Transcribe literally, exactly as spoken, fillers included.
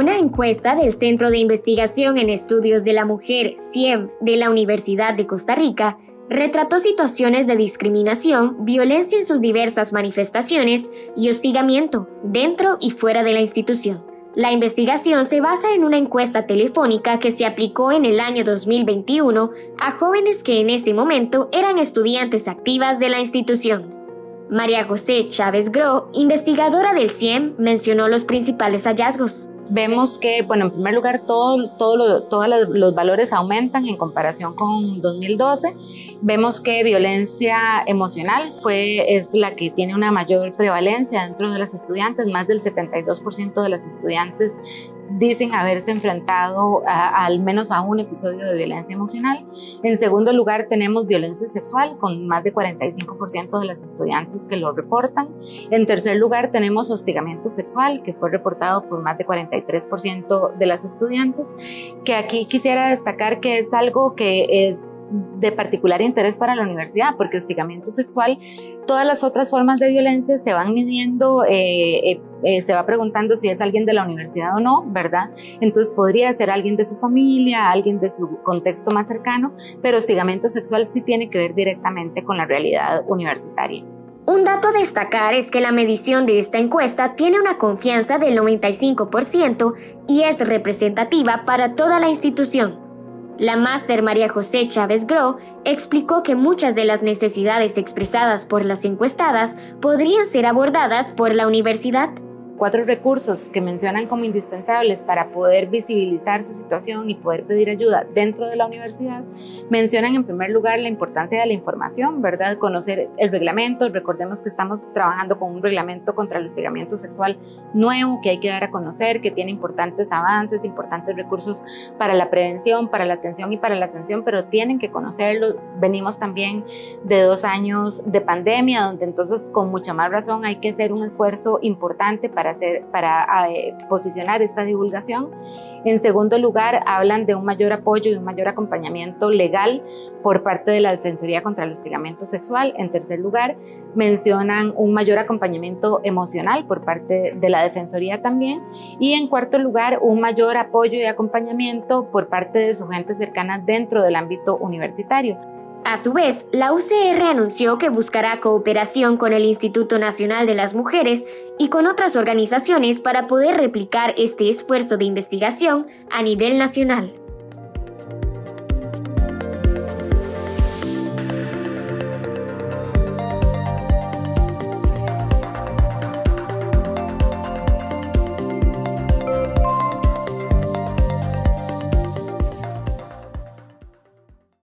Una encuesta del Centro de Investigación en Estudios de la Mujer, C I E M, de la Universidad de Costa Rica, retrató situaciones de discriminación, violencia en sus diversas manifestaciones y hostigamiento dentro y fuera de la institución. La investigación se basa en una encuesta telefónica que se aplicó en el año dos mil veintiuno a jóvenes que en ese momento eran estudiantes activas de la institución. María José Chávez Groh, investigadora del C I E M, mencionó los principales hallazgos. Vemos que, bueno, en primer lugar, todo, todo lo, todos los valores aumentan en comparación con dos mil doce. Vemos que violencia emocional fue, es la que tiene una mayor prevalencia dentro de las estudiantes. Más del setenta y dos por ciento de las estudiantes dicen haberse enfrentado a, a, al menos a un episodio de violencia emocional. En segundo lugar, tenemos violencia sexual, con más de cuarenta y cinco por ciento de las estudiantes que lo reportan. En tercer lugar, tenemos hostigamiento sexual, que fue reportado por más de cuarenta y tres por ciento de las estudiantes, que aquí quisiera destacar que es algo que es de particular interés para la universidad, porque hostigamiento sexual, todas las otras formas de violencia se van midiendo, eh, eh, eh, se va preguntando si es alguien de la universidad o no, ¿verdad? Entonces podría ser alguien de su familia, alguien de su contexto más cercano, pero hostigamiento sexual sí tiene que ver directamente con la realidad universitaria. Un dato a destacar es que la medición de esta encuesta tiene una confianza del noventa y cinco por ciento y es representativa para toda la institución. La máster María José Chávez Groh explicó que muchas de las necesidades expresadas por las encuestadas podrían ser abordadas por la universidad. Cuatro recursos que mencionan como indispensables para poder visibilizar su situación y poder pedir ayuda dentro de la universidad. Mencionan en primer lugar la importancia de la información, ¿verdad? Conocer el reglamento. Recordemos que estamos trabajando con un reglamento contra el hostigamiento sexual nuevo que hay que dar a conocer, que tiene importantes avances, importantes recursos para la prevención, para la atención y para la sanción, pero tienen que conocerlo. Venimos también de dos años de pandemia, donde entonces con mucha más razón hay que hacer un esfuerzo importante para, hacer, para eh, posicionar esta divulgación. En segundo lugar, hablan de un mayor apoyo y un mayor acompañamiento legal por parte de la Defensoría contra el Hostigamiento Sexual. En tercer lugar, mencionan un mayor acompañamiento emocional por parte de la Defensoría también. Y en cuarto lugar, un mayor apoyo y acompañamiento por parte de su gente cercana dentro del ámbito universitario. A su vez, la U C R anunció que buscará cooperación con el Instituto Nacional de las Mujeres y con otras organizaciones para poder replicar este esfuerzo de investigación a nivel nacional.